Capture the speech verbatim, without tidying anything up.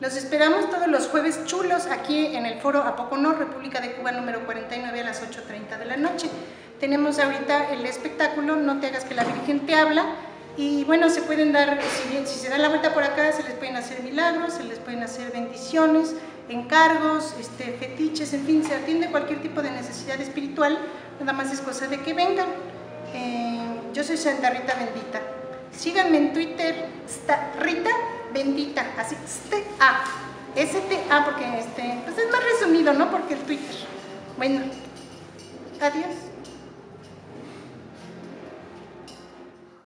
Los esperamos todos los jueves chulos aquí en el Foro A Poco No, República de Cuba número cuarenta y nueve, a las ocho treinta de la noche. Tenemos ahorita el espectáculo No te hagas que la Virgen te habla, y bueno, se pueden dar, si, bien, si se dan la vuelta por acá, se les pueden hacer milagros, se les pueden hacer bendiciones, encargos, este, fetiches, en fin, se atiende cualquier tipo de necesidad espiritual, nada más es cosa de que vengan. Eh, yo soy Santa Rita Bendita, síganme en Twitter, Santa Rita Bendita, así, S T A, S T A, porque este, pues es más resumido, ¿no? Porque el Twitter. Bueno, adiós.